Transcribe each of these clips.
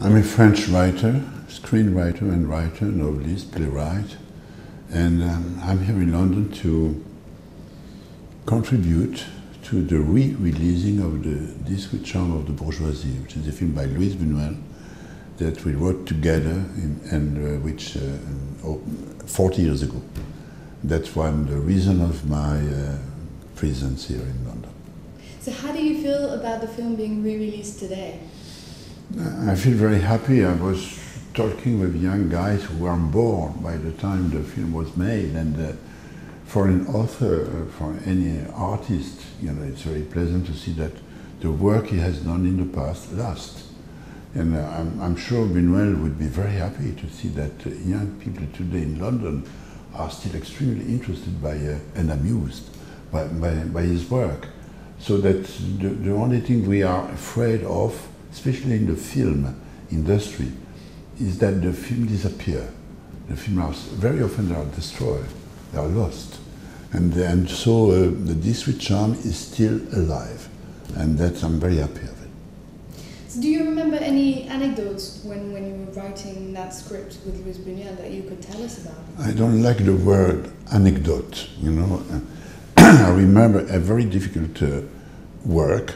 I'm a French writer, screenwriter and writer, novelist, playwright, and I'm here in London to contribute to the re-releasing of The Discreet Charm of the Bourgeoisie, which is a film by Luis Buñuel that we wrote together which 40 years ago. That's one the reason of my presence here in London. So how do you feel about the film being re-released today? I feel very happy. I was talking with young guys who were born by the time the film was made, and for an author, for any artist, you know, it's very pleasant to see that the work he has done in the past lasts. And I'm sure Buñuel would be very happy to see that young people today in London are still extremely interested by and amused by his work. So that the only thing we are afraid of, especially in the film industry, is that the film disappear. The films very often are destroyed, they are lost. And so the Discreet Charm is still alive, and that I'm very happy of it. So do you remember any anecdotes when you were writing that script with Luis Buñuel that you could tell us about? I don't like the word anecdote, you know. I remember a very difficult work.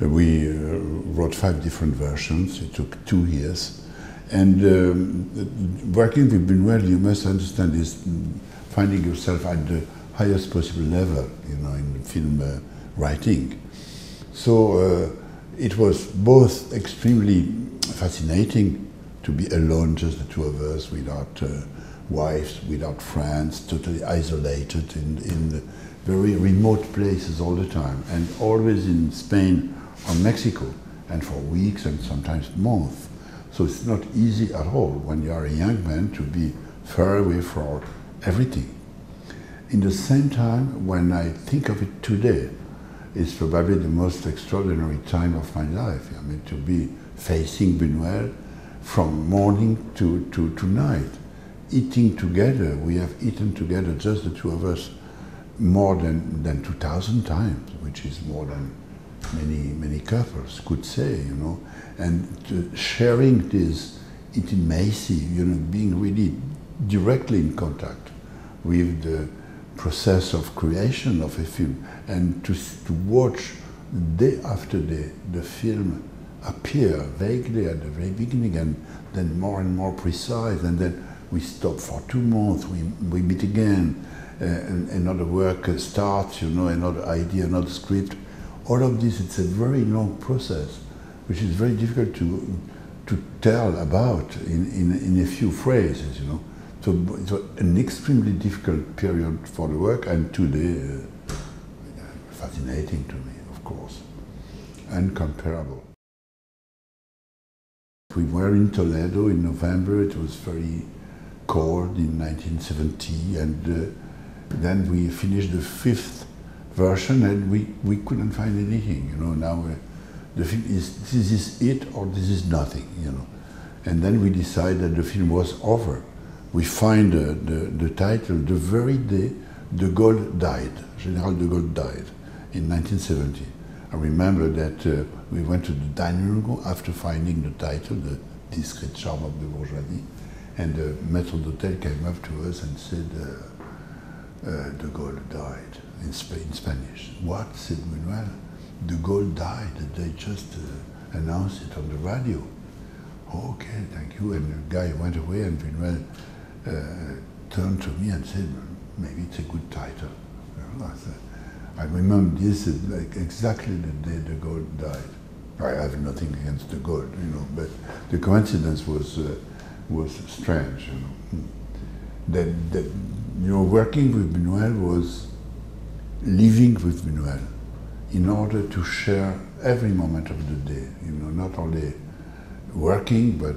We wrote 5 different versions, it took 2 years. And working with Buñuel, you must understand, is finding yourself at the highest possible level, you know, in film writing. So it was both extremely fascinating to be alone, just the 2 of us, without wives, without friends, totally isolated in very remote places all the time, and always in Spain or Mexico, and for weeks and sometimes months. So it's not easy at all when you are a young man to be far away from everything. In the same time, when I think of it today, it's probably the most extraordinary time of my life. I mean, to be facing Buñuel from morning to night, eating together. We have eaten together, just the 2 of us, more than 2,000 times, which is more than many couples could say, you know, and sharing this intimacy, you know, being really directly in contact with the process of creation of a film, and to watch day after day the film appear vaguely at the very beginning and then more and more precise, and then we stop for 2 months, we meet again, another work starts, you know, another idea, another script. All of this, it's a very long process, which is very difficult to tell about in a few phrases, you know. So it's an extremely difficult period for the work, and today, fascinating to me, of course, incomparable. We were in Toledo in November. It was very cold in 1970, and then we finished the 5th version, and we couldn't find anything, you know. Now the film is, this is it or this is nothing, you know. And then we decided the film was over. We find the title the very day De Gaulle died, General de Gaulle died in 1970. I remember that we went to the dining room after finding the title, The Discreet Charm of the Bourgeoisie, and the maître d'hôtel came up to us and said, De Gaulle died in Spanish. What? Said Buñuel. De Gaulle died. They just announced it on the radio. Okay, thank you. And the guy went away, and Buñuel turned to me and said, maybe it's a good title. You know, I said, I remember this is like exactly the day De Gaulle died. I have nothing against De Gaulle, you know, but the coincidence was strange, you know. That you know, working with Buñuel was living with Buñuel in order to share every moment of the day, you know, not only working, but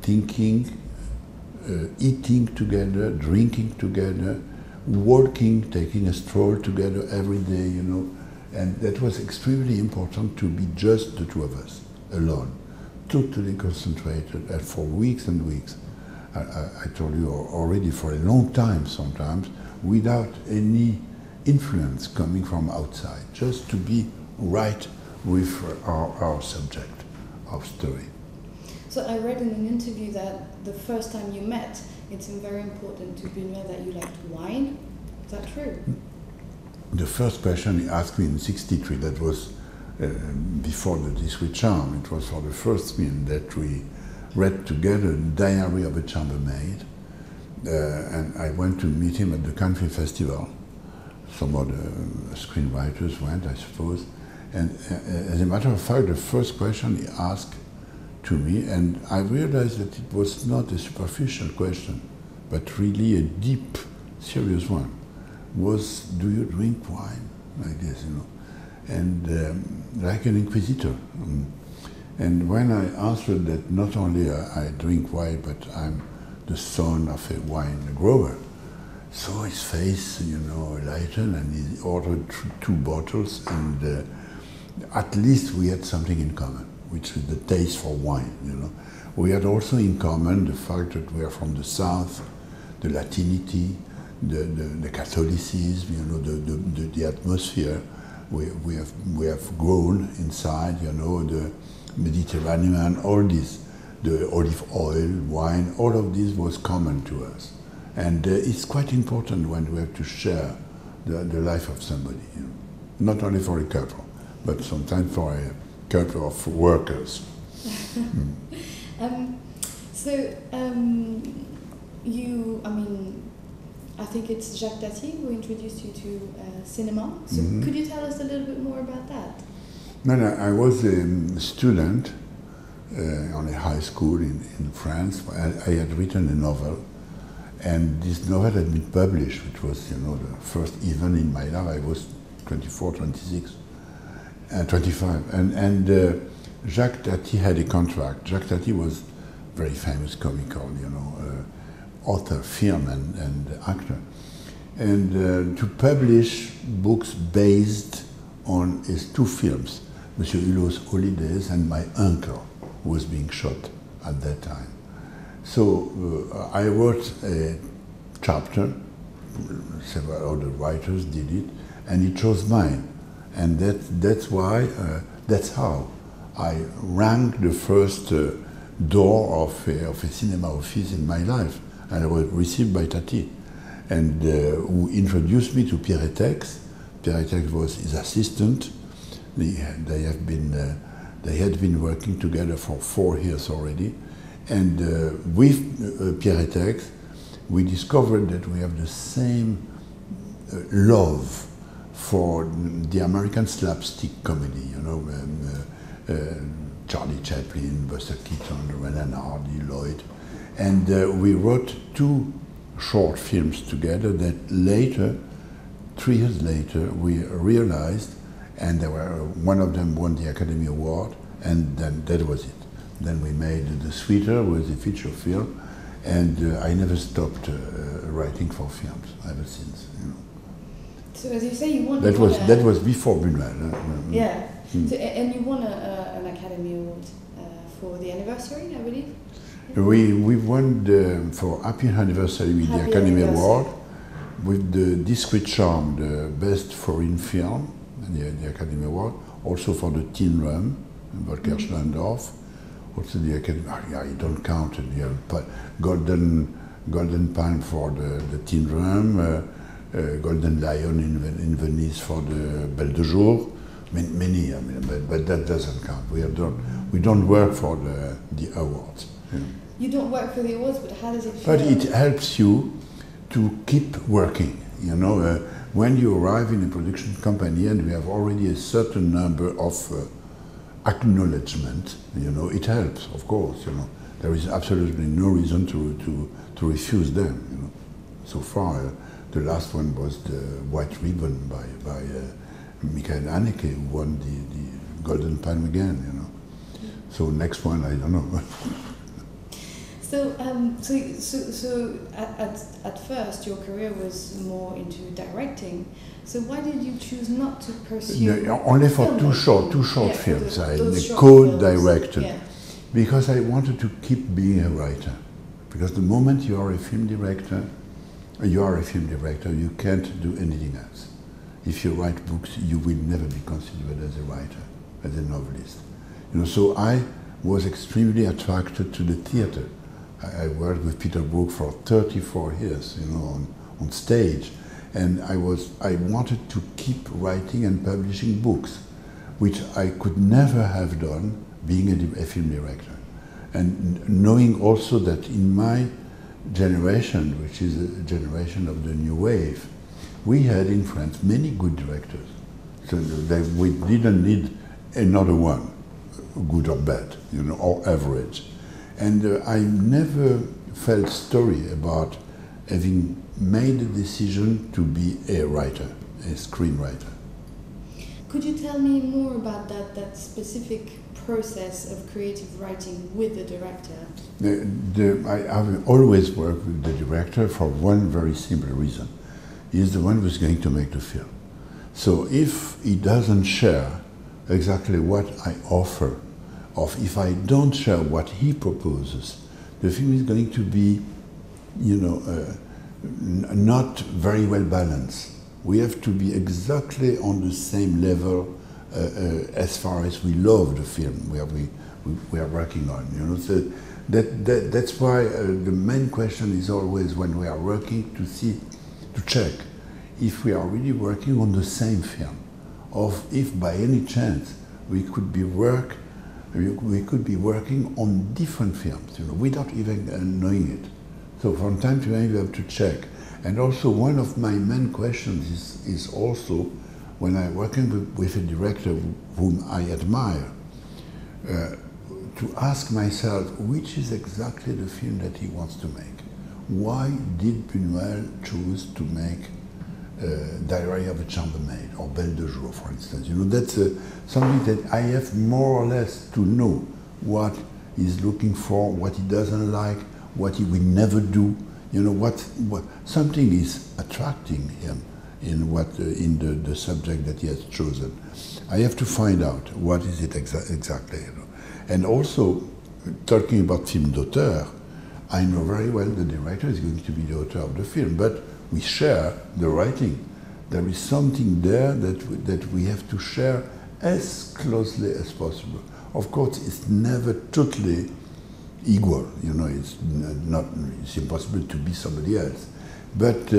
thinking, eating together, drinking together, walking, taking a stroll together every day, you know, and that was extremely important to be just the 2 of us, alone, totally concentrated, and for weeks and weeks. I told you already, for a long time sometimes, without any influence coming from outside, just to be right with our subject of story. So I read in an interview that the first time you met, it's very important to Buñuel that you liked wine. Is that true? The first question he asked me in '63, that was before The Discreet Charm, it was for the first film that we read together, Diary of a Chambermaid, and I went to meet him at the Country Festival. Some other screenwriters went, I suppose, and as a matter of fact, the first question he asked to me, and I realized that it was not a superficial question, but really a deep, serious one, was, do you drink wine? Like this, you know, and like an inquisitor. And when I answered that not only I drink wine, but I'm the son of a wine grower, so his face, you know, lightened, and he ordered two bottles, and at least we had something in common, which is the taste for wine, you know. We had also in common the fact that we are from the South, the Latinity, the Catholicism, you know, the atmosphere we have grown inside, you know, the Mediterranean, all this, the olive oil, wine, all of this was common to us. And it's quite important when we have to share the life of somebody, you know, not only for a couple, but sometimes for a couple of workers. Mm. You, I mean, I think it's Jacques Tati who introduced you to cinema. So could you tell us a little bit more about that? No, I was a student on a high school in France. I had written a novel, and this novel had been published, which was, you know, the first event in my life. I was 24, 26, 25. And Jacques Tati had a contract. Jacques Tati was a very famous comical, you know, author, film, and actor, and to publish books based on his two films, Monsieur Hulot's Holidays and My Uncle, who was being shot at that time. So I wrote a chapter, several other writers did it, and he chose mine. And that's how I rang the first door of a cinema office in my life. And I was received by Tati, and who introduced me to Pierre Etex. Pierre Etex was his assistant. They had been working together for 4 years already, and with Pierre Etex, we discovered that we have the same love for the American slapstick comedy. You know, Charlie Chaplin, Buster Keaton, Renan, Lloyd. And we wrote two short films together that later, 3 years later, we realized, and there were, one of them won the Academy Award, and then that was it. Then we made The Sweeter, was a feature film, and I never stopped writing for films ever since. You know. So as you say, you won. That was before Buñuel. Yeah. Mm. So, and you won an Academy Award for the anniversary, I believe. We won for Happy Anniversary with the Academy Award, with The Discreet Charm, the best foreign film, and the Academy Award, also for The Tin Drum, Volker Schlöndorff, also the Academy, I don't count the Golden Palm for the Tin Drum, Golden Lion in Venice for the Belle de Jour, many, I mean, but that doesn't count. We don't work for the awards. You don't work for the awards, but how does it feel? But it helps you to keep working, you know. When you arrive in a production company and we have already a certain number of acknowledgement, you know, it helps, of course, you know. There is absolutely no reason to refuse them, you know. So far, the last one was the White Ribbon by Michael Haneke, who won the Golden Palm again, you know. So next one, I don't know. So at first your career was more into directing. So why did you choose not to pursue? No, only for film? two short films. I co-directed, yeah, because I wanted to keep being a writer. Because the moment you are a film director, you can't do anything else. If you write books, you will never be considered as a writer, as a novelist. You know, so I was extremely attracted to the theater. I worked with Peter Brook for 34 years, you know, on stage, and I wanted to keep writing and publishing books, which I could never have done being a film director. And knowing also that in my generation, which is a generation of the new wave, we had in France many good directors, so that we didn't need another one, good or bad, you know, or average. And I never felt sorry about having made the decision to be a writer, a screenwriter. Could you tell me more about that specific process of creative writing with the director? I've always worked with the director for one very simple reason. He's the one who's going to make the film. So if he doesn't share exactly what I offer, or if I don't share what he proposes, the film is going to be, you know, not very well balanced. We have to be exactly on the same level as far as we love the film we are working on. You know, so that's why the main question is always when we are working to check if we are really working on the same film, or if by any chance we could be working on different films, you know, without even knowing it. So from time to time you have to check. And also one of my main questions is also when I'm working with a director whom I admire, to ask myself which is exactly the film that he wants to make. Why did Buñuel choose to make Diary of a Chambermaid or Belle de Jour, for instance? You know, that's something that I have more or less to know what he's looking for, what he doesn't like, what he will never do, you know, what something is attracting him in the subject that he has chosen. I have to find out what is it exactly, you know. And also, talking about film d'auteur, I know very well the director is going to be the author of the film, but we share the writing. There is something there that we have to share as closely as possible. Of course, it's never totally equal, you know, it's impossible to be somebody else. But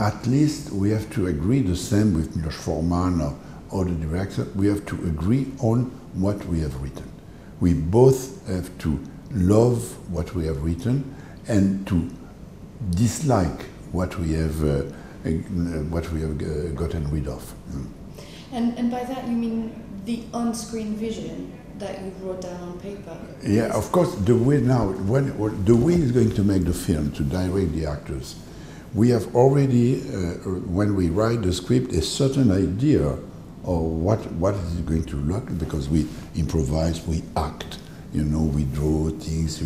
at least we have to agree the same with Miloš Forman or other directors. We have to agree on what we have written. We both have to love what we have written and to dislike what we have gotten rid of. Mm. And by that you mean the on-screen vision that you wrote down on paper? Yeah, of course, the way now, the way is going to make the film, to direct the actors. We have already, when we write the script, a certain idea of what is it going to look, because we improvise, we act, you know, we draw things,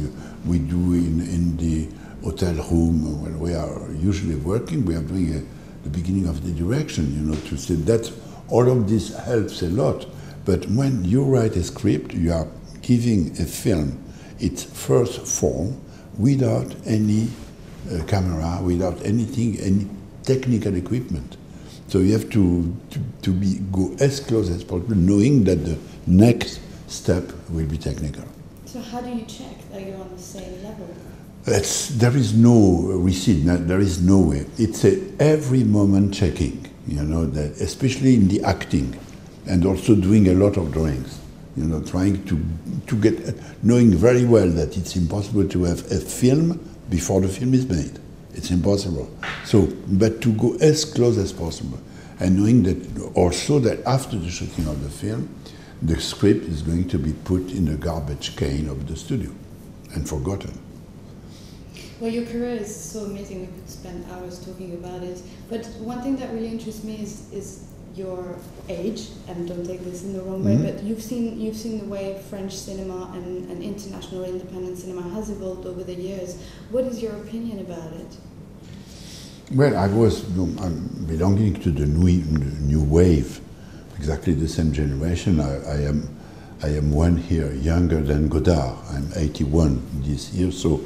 we do in the hotel room when we are usually working, we are doing the beginning of the direction, you know, to say that all of this helps a lot. But when you write a script, you are giving a film its first form without any camera, without anything, any technical equipment. So you have to go as close as possible, knowing that the next step will be technical. So how do you check that you're on the same level? There is no receipt, there is no way. It's every moment checking, you know, that especially in the acting. And also doing a lot of drawings, you know, trying to get, knowing very well that it's impossible to have a film before the film is made. It's impossible. So, but to go as close as possible, and knowing that also that after the shooting of the film, the script is going to be put in the garbage can of the studio and forgotten. Well, your career is so amazing. We could spend hours talking about it. But one thing that really interests me is your age, and don't take this in the wrong way, but you've seen the way French cinema and international independent cinema has evolved over the years. What is your opinion about it? Well, I'm belonging to the new wave, exactly the same generation. I am one year younger than Godard. I'm 81 this year, so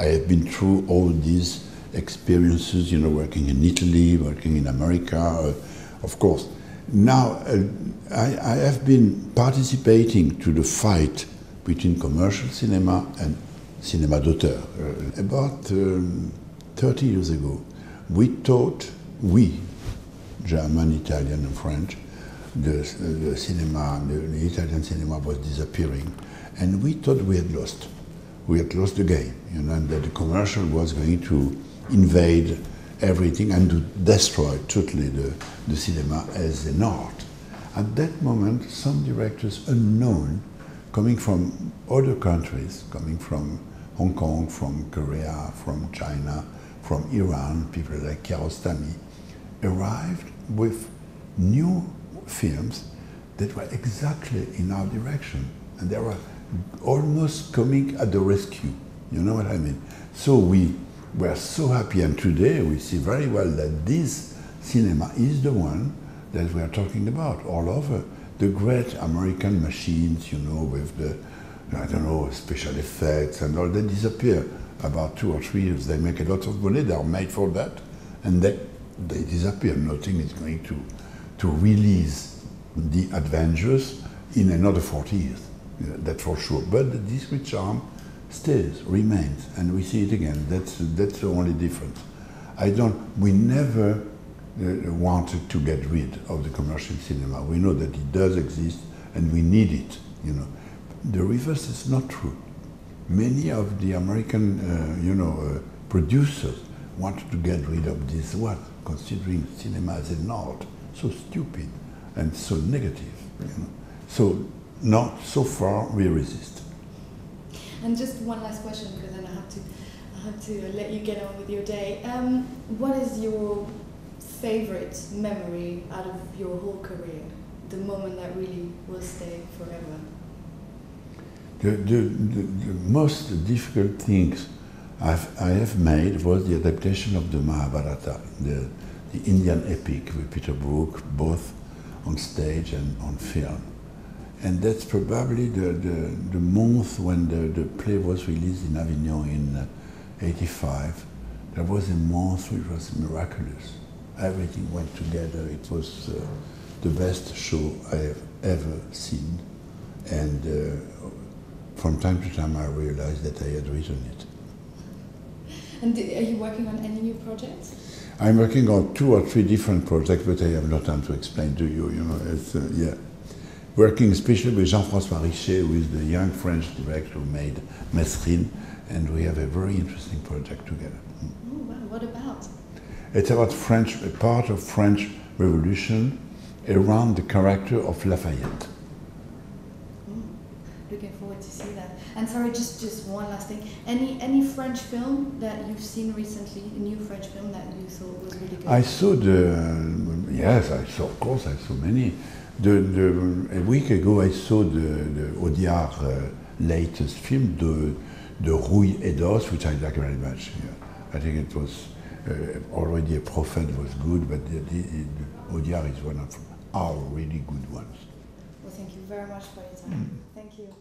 I have been through all these experiences, you know, working in Italy, working in America, of course. Now, I have been participating to the fight between commercial cinema and cinema d'auteur. About 30 years ago, we, German, Italian and French, the Italian cinema was disappearing, and we thought we had lost. We had lost the game, you know, and that the commercial was going to invade everything and to destroy totally the cinema as an art. At that moment, some directors unknown, coming from other countries, coming from Hong Kong, from Korea, from China, from Iran, people like Kiarostami, arrived with new films that were exactly in our direction, and they were almost coming at the rescue, you know what I mean? So we were so happy, and today we see very well that this cinema is the one that we are talking about all over. The great American machines, you know, with the, I don't know, special effects and all, they disappear about 2 or 3 years. They make a lot of money, they are made for that, and they disappear. Nothing is going to release the adventures in another 40 years, that's for sure. But the discreet charm stays, remains, and we see it again. That's the only difference. We never wanted to get rid of the commercial cinema. We know that it does exist and we need it, you know. The reverse is not true. Many of the American, producers wanted to get rid of this one, considering cinema as an art, so stupid and so negative, you know. So, not so far we resist. And just one last question, because then I have to let you get on with your day. What is your favorite memory out of your whole career? The moment that really will stay forever? The most difficult things I have made was the adaptation of the Mahabharata, the Indian epic with Peter Brook, both on stage and on film. And that's probably the month when the play was released in Avignon in 85. That was a month which was miraculous. Everything went together. It was the best show I have ever seen. And from time to time I realized that I had written it. And are you working on any new projects? I'm working on 2 or 3 different projects, but I have no time to explain to you, you know, it's, yeah. Working especially with Jean-François Richer, who is the young French director who made Mestrine, and we have a very interesting project together. Oh, wow. What about? It's about French, a part of French Revolution around the character of Lafayette. Looking forward to see that. And sorry, just one last thing. Any French film that you've seen recently, a new French film that you thought was really good? I saw of course I saw many. A week ago I saw the Audiard latest film, the Rouille et d'Os, which I like very much. Yeah. I think it was already a prophet was good, but the Audiard is one of our really good ones. Well, thank you very much for your time. Thank you.